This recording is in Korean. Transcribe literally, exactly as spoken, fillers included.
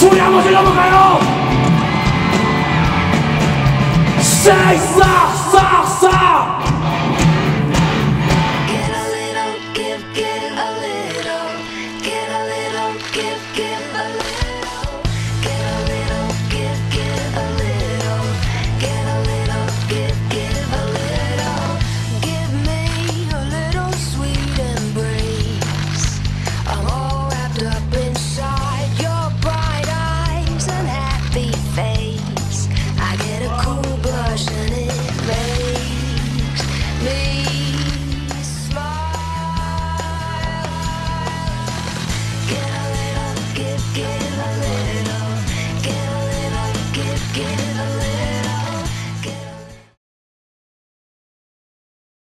소리 한번 질러볼까요? 쉐이 싸 싸 싸